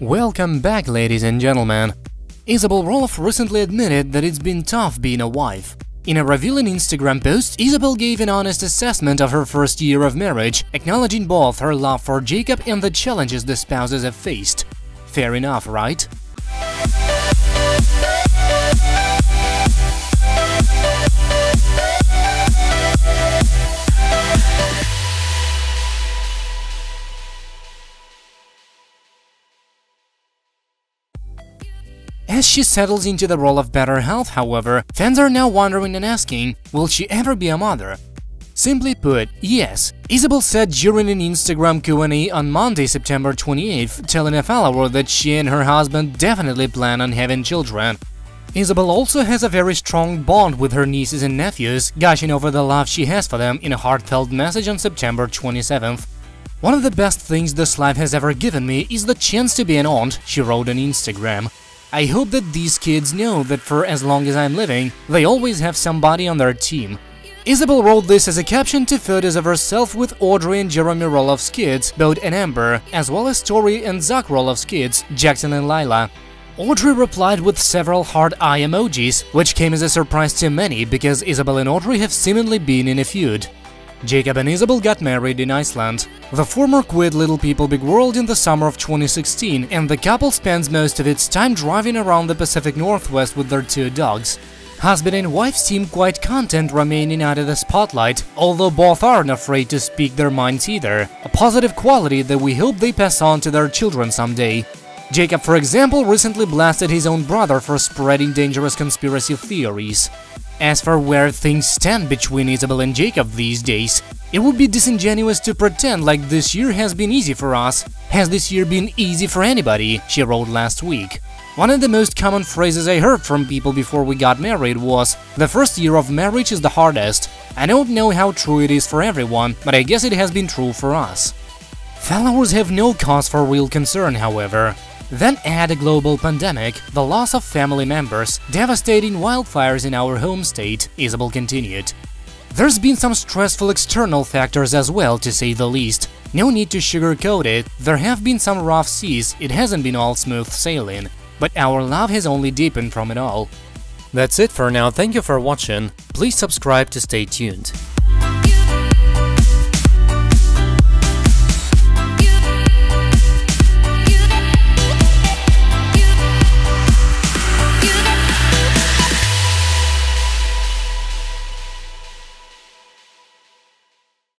Welcome back, ladies and gentlemen. Isabel Roloff recently admitted that it's been tough being a wife. In a revealing Instagram post, Isabel gave an honest assessment of her first year of marriage, acknowledging both her love for Jacob and the challenges the spouses have faced. Fair enough, right? As she settles into the role of better health, however, fans are now wondering and asking, will she ever be a mother? Simply put, yes, Isabel said during an Instagram Q&A on Monday, September 28th, telling a follower that she and her husband definitely plan on having children. Isabel also has a very strong bond with her nieces and nephews, gushing over the love she has for them in a heartfelt message on September 27th. "One of the best things this life has ever given me is the chance to be an aunt," she wrote on Instagram. "I hope that these kids know that for as long as I'm living, they always have somebody on their team." Isabel wrote this as a caption to photos of herself with Audrey and Jeremy Roloff's kids, Bode and Ember, as well as Tori and Zach Roloff's kids, Jackson and Lilah. Audrey replied with several hard eye emojis, which came as a surprise to many because Isabel and Audrey have seemingly been in a feud. Jacob and Isabel got married in Iceland. The former quit Little People, Big World in the summer of 2016, and the couple spends most of its time driving around the Pacific Northwest with their two dogs. Husband and wife seem quite content remaining out of the spotlight, although both aren't afraid to speak their minds either, a positive quality that we hope they pass on to their children someday. Jacob, for example, recently blasted his own brother for spreading dangerous conspiracy theories. As for where things stand between Isabel and Jacob these days, it would be disingenuous to pretend like this year has been easy for us. "Has this year been easy for anybody?" she wrote last week. One of the most common phrases I heard from people before we got married was, "The first year of marriage is the hardest." I don't know how true it is for everyone, but I guess it has been true for us. Followers have no cause for real concern, however. Then add a global pandemic, the loss of family members, devastating wildfires in our home state, Isabel continued. "There's been some stressful external factors as well, to say the least. No need to sugarcoat it, there have been some rough seas, it hasn't been all smooth sailing. But our love has only deepened from it all." That's it for now, thank you for watching, please subscribe to stay tuned.